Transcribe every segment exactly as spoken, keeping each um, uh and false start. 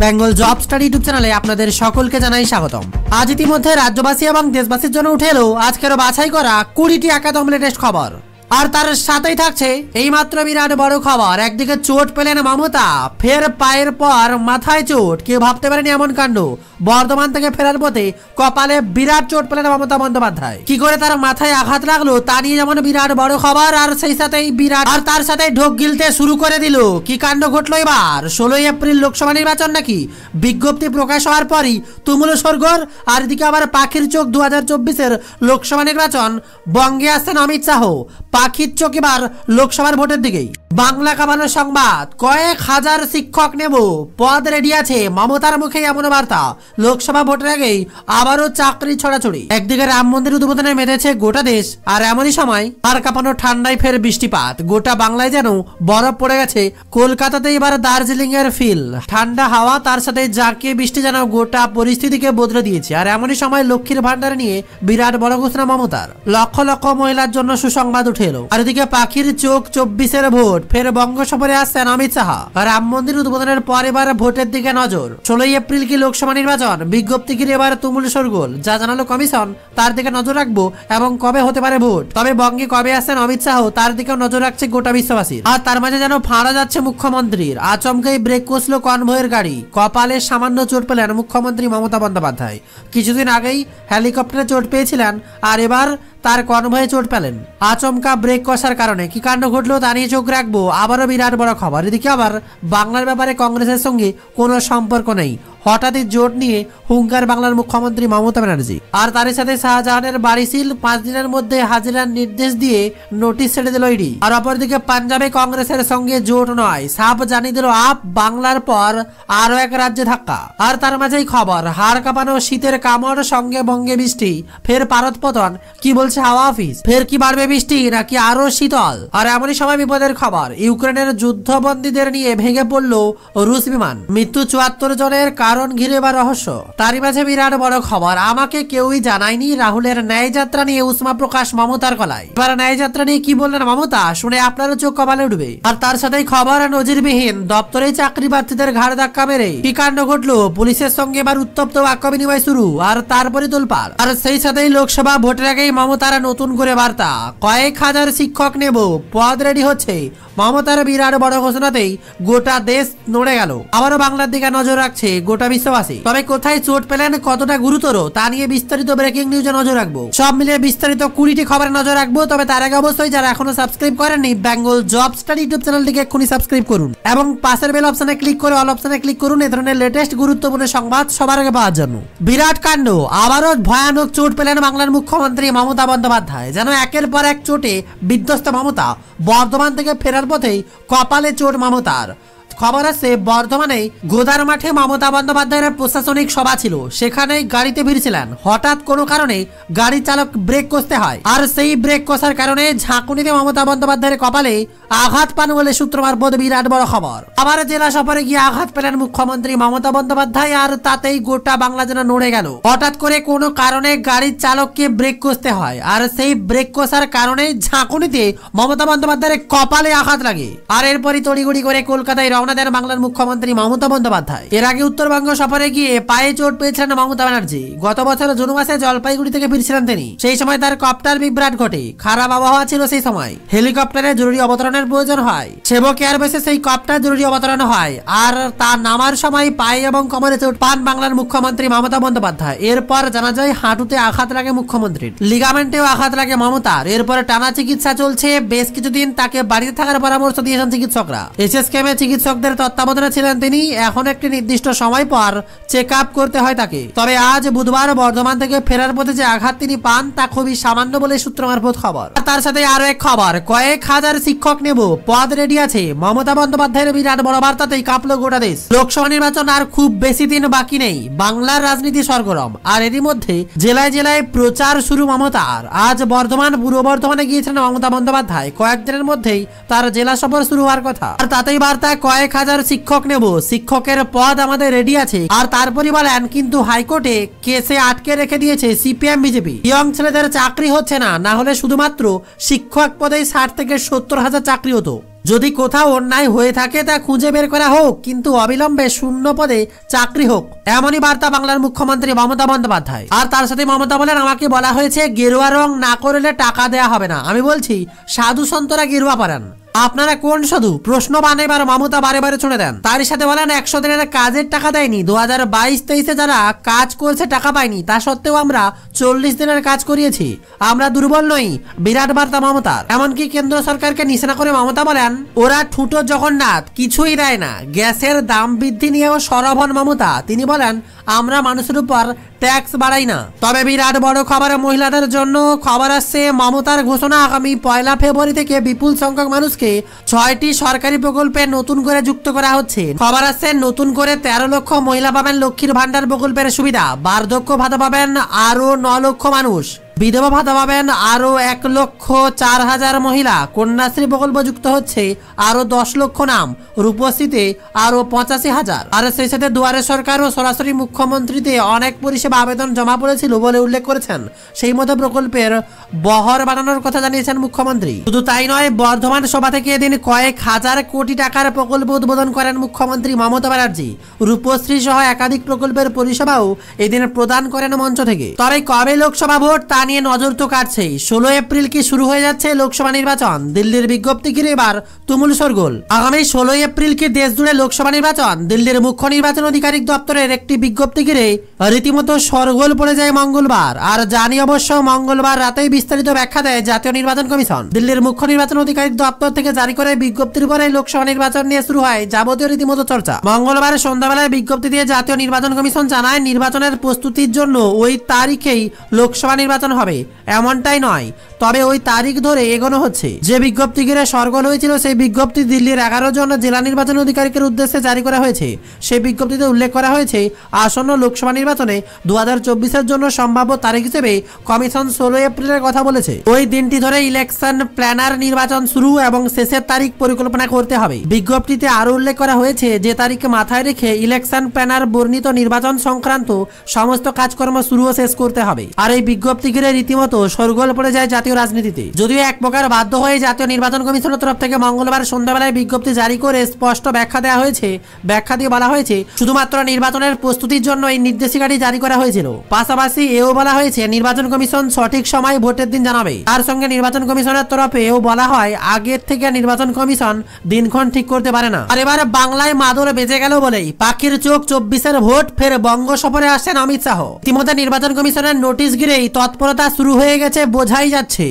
Bengal job study YouTube চ্যানেলে আপনাদের সকলকে জানাই স্বাগতম। আজ ইতিমধ্যে রাজ্যবাসী এবং দেশবাসীর জন্য উঠে এলো আজকেরও বাছাই করা কুড়িটি একাদম লেটেস্ট খবর, আর তার সাথেই থাকছে এইমাত্র বিরাট বড় খবর। একদিকে চোট পেলেন মমতা, ফের পায়ের পর মাথায় চোট, কেউ ভাবতে পারেনি এমন কাণ্ড। বর্ধমান থেকে ফেরার পথে কপালে বিরাট চোট পেলেন মমতা বন্দ্যোপাধ্যায়। কি করে তার মাথায় আঘাত লাগলো তা নিয়ে যেমন বিরাট বড় খবর, আর সেই সাথেই বিরাট আর তার সাথে ঢোক গিলতে শুরু করে দিল। কি কাণ্ড ঘটলো এবার? ষোলোই এপ্রিল লোকসভা নির্বাচন নাকি? বিজ্ঞপ্তি প্রকাশ হওয়ার পরই তুমুল সরগোল, আর এদিকে আবার পাখির চোখ দু হাজার চব্বিশের লোকসভা নির্বাচন। বঙ্গে আসছেন অমিত শাহ, পাখির চোখ এবার লোকসভার ভোটের দিকেই। বাংলা কাঁপানো সংবাদ, কয়েক হাজার শিক্ষক নেব, পদ রেডি আছে মমতার মুখে এমন বার্তা। লোকসভা ভোটের আগেই আবারও চাকরি ছড়াছড়ি। একদিকে রাম মন্দির উদ্বোধনে মেতেছে গোটা দেশ, আর এমনই সময় আর কাঁপানো ঠান্ডায় ফের বৃষ্টিপাত। গোটা বাংলায় যেন বরফ পড়ে গেছে। কলকাতাতে এবার দার্জিলিং এর ফিল, ঠান্ডা হাওয়া তার সাথে জাঁকিয়ে বৃষ্টি যেন গোটা পরিস্থিতিকে বদলে দিয়েছে। আর এমনই সময় লক্ষ্মীর ভান্ডার নিয়ে বিরাট বড় ঘোষণা মমতার, লক্ষ লক্ষ মহিলার জন্য সুসংবাদ উঠে এলো। আর এদিকে পাখির চোখ চব্বিশের ভোট, ফের বঙ্গ সফরে আসছেন অমিত শাহ। রাম মন্দির উদ্বোধনের পর এবার ভোটের দিকে নজর। ষোলোই এপ্রিল কি লোকসভা নির্বাচন? বিজ্ঞপ্তি ঘিরে এবার তুমুল সরগোল। যা জানালো কমিশন তার দিকে নজর রাখবো, এবং কবে হতে পারে ভোট, তবে বঙ্গে কবে আসছেন অমিত শাহ তার দিকেও নজর রাখছে গোটা বিশ্ববাসীর। আর তার মাঝে যেন ফাঁড়া যাচ্ছে মুখ্যমন্ত্রীর। আচমকাই ব্রেক কষলো কনভয়ের গাড়ি, কপালে সামান্য চোট পেলেন মুখ্যমন্ত্রী মমতা বন্দ্যোপাধ্যায়। কিছুদিন আগেই হেলিকপ্টারে চোট পেয়েছিলেন, আর এবার তার কনভয়ে চোট পেলেন আচমকা ব্রেক কষার কারণে। কি কাণ্ড ঘটলো তা নিয়ে চোখ রাখবো, আবারও বিরাট বড় খবর। এদিকে আবার বাংলার ব্যাপারে কংগ্রেসের সঙ্গে কোনো সম্পর্ক নেই, হঠাৎই জোট নিয়ে হুঙ্কার বাংলার মুখ্যমন্ত্রী মমতা ব্যানার্জি। আর তার সাথে শাহজাহানের বাড়ি সিল, পাঁচ দিনের মধ্যে হাজিরার নির্দেশ দিয়ে নোটিশ ছেড়ে দিল ইডি। আর অপরদিকে পাঞ্জাবে কংগ্রেসের সঙ্গে জোট নয়, সাপ জানিয়ে দিল আপ। বাংলার পর আরো এক রাজ্যে ধাক্কা। আর তার মাঝেই খবর, হাড় কাঁপানো শীতের কামড়, সঙ্গে বঙ্গে বৃষ্টি, ফের পারদ পতন। কি বলছে হাওয়া অফিস? ফের কি বাড়বে বৃষ্টি নাকি আরো শীতল? আর এমনই সময় বিপদের খবর, ইউক্রেনের যুদ্ধবন্দীদের নিয়ে ভেঙে পড়লো রুশ বিমান। মৃত্যু চুয়াত্তর জনের, কারণ ঘিরে বা রহস্য। তারই মাঝে বিরাট বড় খবর, আমাকে কেউই জানায়নি। রাহুলের ন্যায় যাত্রা নিয়ে উষ্মা প্রকাশ মমতার গলায়। এবার ন্যায় যাত্রা নিয়ে কি বললেন মমতা, শুনে আপনারও চোখ কপালে উঠবে। আর তার সাথেই খবর, নজিরবিহীন দপ্তরে চাকরি প্রার্থীদের ঘাড় ধাক্কা মেরে। কি কাণ্ড ঘটলো? পুলিশের সঙ্গে এবার উত্তপ্ত বাক্য বিনিময় শুরু, আর তারপরে তোলপাড়। আর সেই সাথেই লোকসভা ভোটের আগেই মমতার নতুন করে বার্তা, কয়েক হাজার শিক্ষক নেব, পদ রেডি হচ্ছে। মমতার বিরাট বড় ঘোষণাতেই গোটা দেশ নড়ে গেল। আবারও বাংলার দিকে নজর রাখছে গোটা বিশ্ববাসী, তবে কোথায় চোট পেলেন, কতটা গুরুতর তা নিয়ে বিস্তারিত ব্রেকিং নিউজে নজর রাখবো। সব মিলিয়ে বিস্তারিত কুড়িটি খবরে নজর রাখবো। তবে তার আগে অবশ্যই যারা এখনো সাবস্ক্রাইব করেননি বেঙ্গল জব স্টাডি ইউটিউব চ্যানেলটিকে এক্ষুনি সাবস্ক্রাইব করুন, এবং পাশের বেল অপশনে ক্লিক করে অল অপশনে ক্লিক করুন এই ধরনের লেটেস্ট গুরুত্বপূর্ণ সংবাদ সবার আগে পাওয়ার জন্য। বিরাট কাণ্ড, আবারও ভয়ানক চোট পেলেন বাংলার মুখ্যমন্ত্রী মমতা বন্দ্যোপাধ্যায়। যেন একের পর এক চোটে বিধ্বস্ত মমতা। বর্ধমান থেকে ফেরার পথেই কপালে চোট মমতার। খবর আছে বর্ধমানে গোদার মাঠে মমতা বন্দ্যোপাধ্যায়ের প্রশাসনিক সভা ছিল, সেখানে গাড়িতে ভিড়ছিলেন। হঠাৎ কোনো কারণে গাড়ি চালক ব্রেক কষতে হয়, আর সেই ব্রেক কষার কারণে ঝাঁকুনিতে মমতা বন্দ্যোপাধ্যায়ের কপালে আঘাত পান বলে সূত্র মারফত বিরাট বড় খবর। আবার জেলা সফরে গিয়ে আঘাত পেলেন মুখ্যমন্ত্রী মমতা বন্দ্যোপাধ্যায়, আর তাতেই গোটা বাংলা যেন নড়ে গেল। হঠাৎ করে কোনো কারণে গাড়ির চালককে ব্রেক কষতে হয়, আর সেই ব্রেক কষার কারণে ঝাঁকুনিতে মমতা বন্দ্যোপাধ্যায়ের কপালে আঘাত লাগে। আর এরপরই তড়িঘড়ি করে কলকাতায় রওনা দেন বাংলার মুখ্যমন্ত্রী মমতা বন্দ্যোপাধ্যায়। এর আগে উত্তরবঙ্গ সফরে গিয়ে পায়ে চোট পেয়েছিলেন মমতা ব্যানার্জি। গত বছর জুন মাসে জলপাইগুড়ি থেকে ফিরছিলেন তিনি। সেই সময় তার কপ্টার বিভ্রাট ঘটে, খারাপ আবহাওয়া ছিল। সেই সময় হেলিকপ্টারে জরুরি অবতরণের প্রয়োজন হয়, সেবক এয়ারবেসে সেই কপ্টার জরুরি অবতরণ হয়, আর তার নামার সময় পায়ে এবং কোমরে চোট পান বাংলার মুখ্যমন্ত্রী মমতা বন্দ্যোপাধ্যায়। এরপর জানা যায় হাঁটুতে আঘাত লাগে মুখ্যমন্ত্রীর, লিগামেন্টেও আঘাত লাগে মমতার। এরপরে টানা চিকিৎসা চলছে বেশ কিছুদিন। তাকে বাড়িতে থাকার পরামর্শ দিয়েছেন চিকিৎসকরা। এসএসকেএম এ চিকিৎসক চিকিৎসকদের তত্ত্বাবধানে ছিলেন তিনি। এখন একটি নির্দিষ্ট সময় পর চেক আপ করতে হয় তাকে। তবে আজ বুধবার বর্ধমান থেকে ফেরার পথে যে আঘাত তিনি পান তা খুবই সামান্য বলে সূত্র মারফত খবর। তার সাথে আরো এক খবর, কয়েক হাজার শিক্ষক নেব, পদ রেডি আছে। মমতা বন্দ্যোপাধ্যায়ের বিরাট বড় বার্তাতেই কাঁপলো গোটা দেশ। লোকসভা নির্বাচন আর খুব বেশি দিন বাকি নেই। বাংলার রাজনীতি সরগরম, আর এরই মধ্যে জেলায় জেলায় প্রচার শুরু মমতার। আজ বর্ধমান, পূর্ব বর্ধমানে গিয়েছিলেন মমতা বন্দ্যোপাধ্যায়। কয়েকদিনের মধ্যেই তার জেলা সফর শুরু হওয়ার কথা, আর তাতেই বার্তা কয়েক হাজার শিক্ষক নেব, শিক্ষকের পদ আমাদের রেডি আছে। আর তারপরই বলেন, কিন্তু হাইকোর্টে কেসে আটকে রেখে দিয়েছে সিপিএম বিজেপি। ইয়ং ছেলেদের চাকরি হচ্ছে না, না হলে শুধুমাত্র শিক্ষক পদে ষাট থেকে সত্তর হাজার চাকরি হতো। যদি কোথাও অন্যায় হয়ে থাকে তা খুঁজে বের করা হোক, কিন্তু অবিলম্বে শূন্য পদে চাকরি হোক, এমনই বার্তা বাংলার মুখ্যমন্ত্রী মমতা বন্দ্যোপাধ্যায়। আর তার সাথে মমতা বলেন, আমাকে বলা হয়েছে গেরুয়া রং না করলে টাকা দেয়া হবে না। আমি বলছি সাধু সন্তরা গেরুয়া পরান, আপনারা কোন সাধু? প্রশ্ন বানে বার মমতা বারে বারে ছুঁড়ে দেন। তার সাথে বলেন একশো দিনের কাজের টাকা দেয়নি, দু হাজার বাইশ তেইশে যারা কাজ করছে টাকা পায়নি, তা সত্ত্বেও আমরা চল্লিশ দিনের কাজ করিয়েছি, আমরা দুর্বল নই। বিরাট বার্তা মমতার। এমনকি কেন্দ্র সরকারকে নিশানা করে মমতা বলেন, ওরা ঠুটো জগন্নাথ, কিছুই দেয় না। গ্যাসের দাম বৃদ্ধি নিয়েও সরব হন মমতা। তিনি বলেন, আমরা মানুষের উপর ট্যাক্স বাড়াই না। তবে বিরাট বড় খবর মহিলাদের জন্য। খবর আসছে মমতার ঘোষণা, আগামী পয়লা ফেব্রুয়ারি থেকে বিপুল সংখ্যক মানুষকে ছয়টি সরকারি প্রকল্পে নতুন করে যুক্ত করা হচ্ছে। খবর আসছে নতুন করে তেরো লক্ষ মহিলা পাবেন লক্ষ্মীর ভান্ডার প্রকল্পের সুবিধা, বার্ধক্য ভাতা পাবেন আরো ন লক্ষ মানুষ, বিধবা ভাতা পাবেন আরো এক লক্ষ চার হাজার মহিলা, কন্যাশ্রী প্রকল্প যুক্ত হচ্ছে আরো দশ লক্ষ নাম, রূপশ্রীতে আরো পঁচাশি হাজার। আর সেই সাথে দুয়ারে সরকার ও সরাসরি মুখ্যমন্ত্রীতে অনেক পরিষেবা আবেদন জমা পড়েছিল বলে উল্লেখ করেছেন। সেই মতো প্রকল্পের বহর বাড়ানোর কথা জানিয়েছেন মুখ্যমন্ত্রী। শুধু তাই নয়, বর্ধমান সভা থেকে এদিন কয়েক হাজার কোটি টাকার প্রকল্প উদ্বোধন করেন মুখ্যমন্ত্রী মমতা ব্যানার্জি। রূপশ্রী সহ একাধিক প্রকল্পের পরিষেবাও এদিন প্রদান করেন মঞ্চ থেকে। তবে কবে লোকসভা ভোট তা নিয়ে নজর তো কাটছেই। ষোলো এপ্রিল কি শুরু হয়ে যাচ্ছে লোকসভা নির্বাচন? দিল্লির বিজ্ঞপ্তি ঘিরে এবার তুমুল শোরগোল। আগামী ষোলোই এপ্রিল কি দেশ জুড়ে লোকসভা নির্বাচন? দিল্লির মুখ্য নির্বাচন আধিকারিক দপ্তরের একটি বিজ্ঞপ্তি ঘিরে রীতিমতো শোরগোল পড়ে যায় মঙ্গলবার। আর জানি অবশ্য মঙ্গলবার রাতেই বিস্তারিত ব্যাখ্যা দেয় জাতীয় নির্বাচন কমিশন। দিল্লির মুখ্য নির্বাচন আধিকারিক দপ্তর থেকে জারি করে বিজ্ঞপ্তির পরে লোকসভা নির্বাচন নিয়ে শুরু হয় যাবতীয় রীতিমতো চর্চা। মঙ্গলবার সন্ধ্যাবেলায় বিজ্ঞপ্তি দিয়ে জাতীয় নির্বাচন কমিশন জানায়, নির্বাচনের প্রস্তুতির জন্য ওই তারিখেই লোকসভা নির্বাচন হবে এমনটাই নয়, তবে ওই তারিখ ধরে এগোনো হচ্ছে। যে বিজ্ঞপ্তি ঘিরে সরগোল হয়েছিল সেই বিজ্ঞপ্তি দিল্লির এগারো জন জেলা নির্বাচন আধিকারিকের উদ্দেশ্যে জারি করা হয়েছে। সেই বিজ্ঞপ্তিতে উল্লেখ করা হয়েছে, আসন্ন লোকসভা নির্বাচনে দু হাজার চব্বিশের জন্য সম্ভাব্য তারিখ হিসেবে কমিশন ষোলো এপ্রিলের কথা বলেছে। ওই দিনটি ধরে ইলেকশন প্ল্যানার নির্বাচন শুরু এবং শেষের তারিখ পরিকল্পনা করতে হবে। বিজ্ঞপ্তিতে আরো উল্লেখ করা হয়েছে, যে তারিখকে মাথায় রেখে ইলেকশন প্ল্যানার বর্ণিত নির্বাচন সংক্রান্ত সমস্ত কাজকর্ম শুরু ও শেষ করতে হবে। আর এই বিজ্ঞপ্তি রীতিমতো শোরগোল পড়ে যায় জাতীয় রাজনীতিতে। যদিও এক প্রকার বাধ্য হয়ে জাতীয় নির্বাচন কমিশনের তরফ থেকে মঙ্গলবার সন্ধ্যাবেলায় বিজ্ঞপ্তি জারি করে স্পষ্ট ব্যাখ্যা দেওয়া হয়েছে। ব্যাখ্যা দিয়ে বলা হয়েছে, শুধুমাত্র নির্বাচনের প্রস্তুতির জন্য এই নির্দেশিকাটি জারি করা হয়েছিল। পাশাপাশি এও বলা হয়েছে, নির্বাচন কমিশন সঠিক সময় ভোটের দিন জানাবে। তার সঙ্গে নির্বাচন কমিশনের তরফে এও বলা হয়, আগের থেকে নির্বাচন কমিশন দিনক্ষণ ঠিক করতে পারে না। আর এবার বাংলায় মাদল বেজে গেল বলেই পাখির চোখ চব্বিশের ভোট, ফের বঙ্গ সফরে আসছেন অমিত শাহ। ইতিমধ্যে নির্বাচন কমিশনের নোটিশ ঘিরেই তৎপরতা শুরু হয়ে গেছে, বোঝাই যাচ্ছে।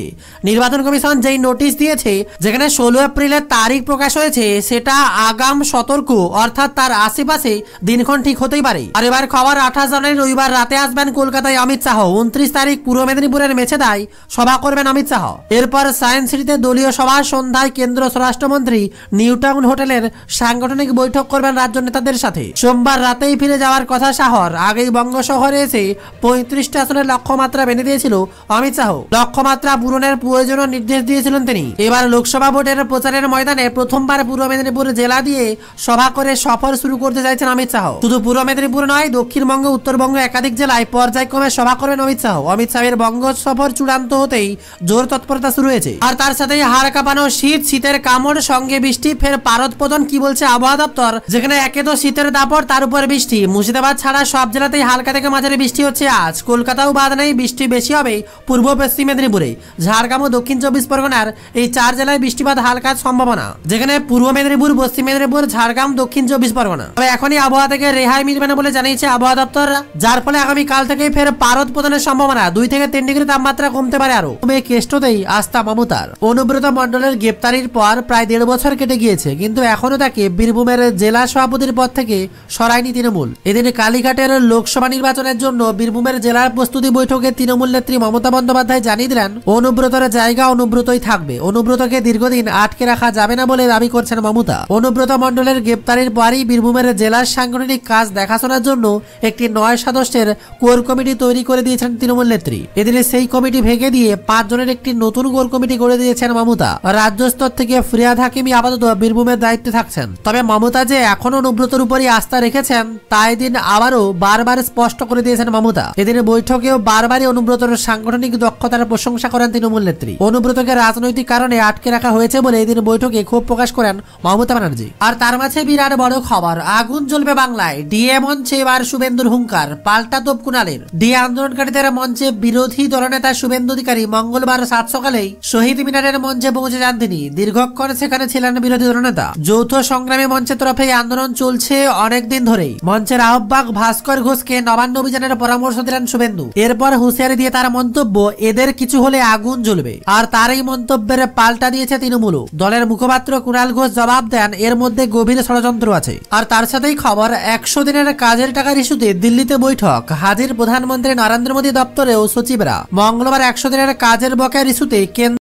নির্বাচন কমিশন যেই নোটিশ দিয়েছে, যেখানে ষোলো এপ্রিলের তারিখ প্রকাশ হয়েছে, সেটা আগাম সতর্ক, অর্থাৎ তার আশেপাশে দিনক্ষণ ঠিক হতেই পারে। আর এবার খবর, আঠাশ জানুয়ারি রবিবার রাতে আসবেন কলকাতায় অমিত শাহ। উনত্রিশ তারিখ পূর্ব মেদিনীপুরের মেছেদায় সভা করবেন অমিত শাহ। এরপর সায়েন্স সিটিতে দলীয় সভা, সন্ধ্যায় কেন্দ্র স্বরাষ্ট্রমন্ত্রী নিউ টাউন হোটেলের সাংগঠনিক বৈঠক করবেন রাজ্য নেতাদের সাথে। সোমবার রাতেই ফিরে যাওয়ার কথা শাহর। আগেই বঙ্গ শহরে এসে পঁয়ত্রিশটি আসনের লক্ষ্যমাত্রা বেঁধে দিয়েছিল অমিত শাহ। লক্ষ্যমাত্রা পূরণের প্রয়োজনীয় নির্দেশ দিয়েছিলেন তিনি। এবার লোকসভা ভোটের প্রচারের ময়দানে প্রথমবার পূর্ব মেদিনীপুর জেলা দিয়ে সভা করে সফর শুরু করতে চাইছেন অমিত শাহ। শুধু পূর্ব মেদিনীপুর নয়, দক্ষিণবঙ্গ, উত্তরবঙ্গ একাধিক জেলায় পর্যায়ক্রমে সভা করবেন অমিত শাহ। অমিত শাহের বঙ্গ সফর চূড়ান্ত হতেই জোর তৎপরতা শুরু হয়েছে। আর তার সাথে হাড় কাঁপানো শীত, শীতের কামড়, সঙ্গে বৃষ্টি, ফের পারদ পতন, কি বলছে আবহাওয়া দপ্তর। যেখানে একে তো শীতের দাপট, তার উপর বৃষ্টি। মুর্শিদাবাদ ছাড়া সব জেলাতেই হালকা থেকে মাঝারি বৃষ্টি হচ্ছে আজ। কলকাতাও বাদ নেই, বৃষ্টি বেশি হবে পূর্ব পশ্চিম মেদিনীপুরে। ঝাড়গ্রাম ও দক্ষিণ চব্বিশ পরগনার এই চার জেলায় বৃষ্টিপাত হালকার সম্ভাবনা। যেখানে পূর্ব মেদিনীপুর, পশ্চিম মেদিনীপুর, ঝাড়গ্রাম, দক্ষিণ চব্বিশ পরগনা। তবে এখনই আবহাওয়া থেকে রেহাই মিলবে না বলে জানিয়েছে আবহাওয়া দপ্তর, যার ফলে আগামী কাল থেকে ফের পারদ পতনের সম্ভাবনা। দুই থেকে তিন ডিগ্রি তাপমাত্রা কমতে পারে আরো। তবে কেষ্টতেই আস্থা মমতার। অনুব্রত মণ্ডলের গ্রেপ্তারির পর প্রায় দেড় বছর কেটে গিয়েছে, কিন্তু এখনো তাকে বীরভূমের জেলা সভাপতির পদ থেকে সরায়নি তৃণমূল। এদিন কালীঘাটের লোকসভা নির্বাচনের জন্য বীরভূমের জেলার প্রস্তুতি বৈঠকে তৃণমূল নেত্রী মমতা বন্দ্যোপাধ্যায় জানিয়ে দিলেন, অনুব্রতর জায়গা অনুব্রতই থাকবে। অনুব্রতকে দীর্ঘদিন আটকে রাখা যাবে না বলে দাবি করছেন মমতা। অনুব্রত মণ্ডলের গ্রেপ্তারির পরই বীরভূমের জেলার সাংগঠনিক কাজ দেখাশোনার জন্য একটি নয় সদস্যের কোর কমিটি তৈরি করে দিয়েছেন তৃণমূল নেত্রী। এদিনে সেই কমিটি ভেঙে দিয়ে পাঁচ জনের একটি নতুন কোর কমিটি গড়ে দিয়েছেন মমতা। রাজ্য স্তর থেকে ফিরিয়াদ হাকিমি আপাতত বীরভূমের দায়িত্বে থাকছেন। তবে মমতা যে এখন অনুব্রতর উপরই আস্থা রেখেছেন, তা এদিন আবারও বারবার স্পষ্ট করে দিয়েছেন মমতা। এদিনের বৈঠকেও বারবারই অনুব্রতর সাংগঠনিক দক্ষতার প্রশংসা করা করেন তৃণমূল নেত্রী। অনুব্রতকে রাজনৈতিক কারণে আটকে রাখা হয়েছে বলে এদিন বৈঠকে ক্ষোভ প্রকাশ করেন মমতা ব্যানার্জি। আর তার মাঝে বিরাট বড় খবর, আগুন জ্বলবে বাংলায়। ডিএ মঞ্চে এবার শুভেন্দুর হুঙ্কার, পাল্টা তোপ কুণালের। ডিএ আন্দোলনকারীদের মঞ্চে বিরোধী দলনেতা শুভেন্দু অধিকারী মঙ্গলবার সাত সকালেই শহীদ মিনারের মঞ্চে পৌঁছে যান তিনি। দীর্ঘক্ষণ সেখানে ছিলেন বিরোধী দলনেতা। যৌথ সংগ্রামী মঞ্চের তরফে এই আন্দোলন চলছে অনেকদিন ধরেই। মঞ্চের আহ্বায়ক ভাস্কর ঘোষকে নবান্ন অভিযানের পরামর্শ দিলেন শুভেন্দু। এরপর হুঁশিয়ারি দিয়ে তার মন্তব্য, এদের কিছু হলে আগুন জ্বলবে। আর তার এই মন্তব্যের পাল্টা দিয়েছে তৃণমূল। দলের মুখপাত্র কুণাল ঘোষ জবাব দেন, এর মধ্যে গভীর ষড়যন্ত্র আছে। আর তার সাথেই খবর, একশো দিনের কাজের টাকার ইস্যুতে দিল্লিতে বৈঠক, হাজির প্রধানমন্ত্রী নরেন্দ্র মোদী দপ্তরেও সচিবরা। মঙ্গলবার একশো দিনের কাজের বকেয়ার ইস্যুতে কেন্দ্র